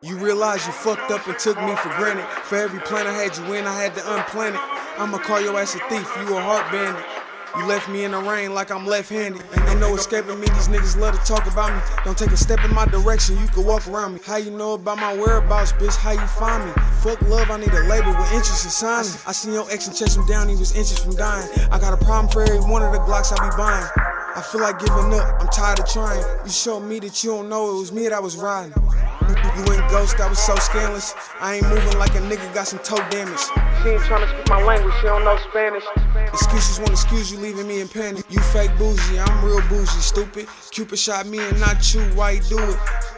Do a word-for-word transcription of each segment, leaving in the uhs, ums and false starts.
You realize you fucked up and took me for granted. For every plan I had you in, I had to unplan it. I'ma call your ass a thief, you a heart bandit. You left me in the rain like I'm left-handed. Ain't no escaping me, these niggas love to talk about me. Don't take a step in my direction, you can walk around me. How you know about my whereabouts, bitch, how you find me? Fuck love, I need a label with interest and sign me. I seen your ex and chased him down, he was inches from dying. I got a problem for every one of the Glocks I be buying. I feel like giving up, I'm tired of trying. You showed me that you don't know it was me that was riding. You ain't ghost, I was so scandalous. I ain't moving like a nigga got some toe damage. She ain't tryna speak my language, she don't know Spanish. Excuses won't excuse you, leaving me in panic. You fake bougie, I'm real bougie, stupid. Cupid shot me and not you, why you do it?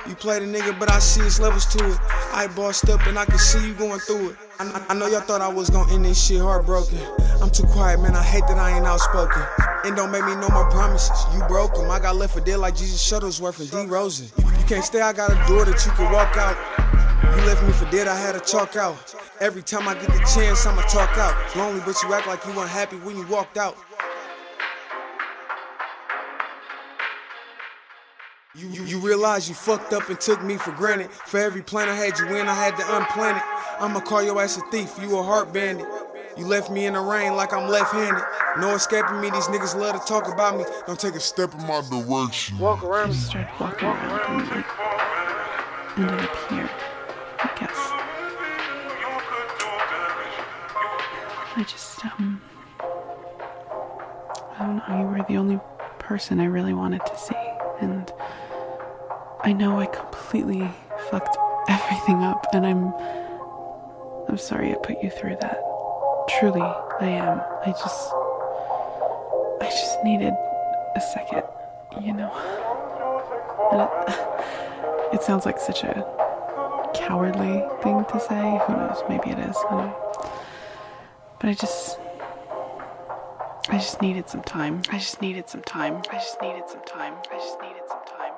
You played a nigga, but I see it's levels to it. I bossed up and I can see you going through it. I, I know y'all thought I was gonna end this shit heartbroken. I'm too quiet, man, I hate that I ain't outspoken. And don't make me know my promises, you broke them. I got left for dead like Jesus Shuttlesworth and D. Rosen. You can't stay, I got a door that you can walk out. You left me for dead, I had to chalk out. Every time I get the chance, I'ma talk out. Lonely, but you act like you unhappy when you walked out. You, you, you realize you fucked up and took me for granted. For every plan I had you in, I had to unplan it. I'ma call your ass a thief, you a heart bandit. You left me in the rain like I'm left-handed. No escaping me, these niggas love to talk about me. Don't take a step in my direction. Walk around. Just started walking around the music. Ended up here, I guess. I just, um... I don't know, you were the only person I really wanted to see. And I know I completely fucked everything up, and I'm... I'm sorry I put you through that. Truly, I am. I just... I just needed a second, you know. And it, it sounds like such a cowardly thing to say. Who knows? Maybe it is. I don't know. But I just... I just needed some time. I just needed some time. I just needed some time. I just needed some time.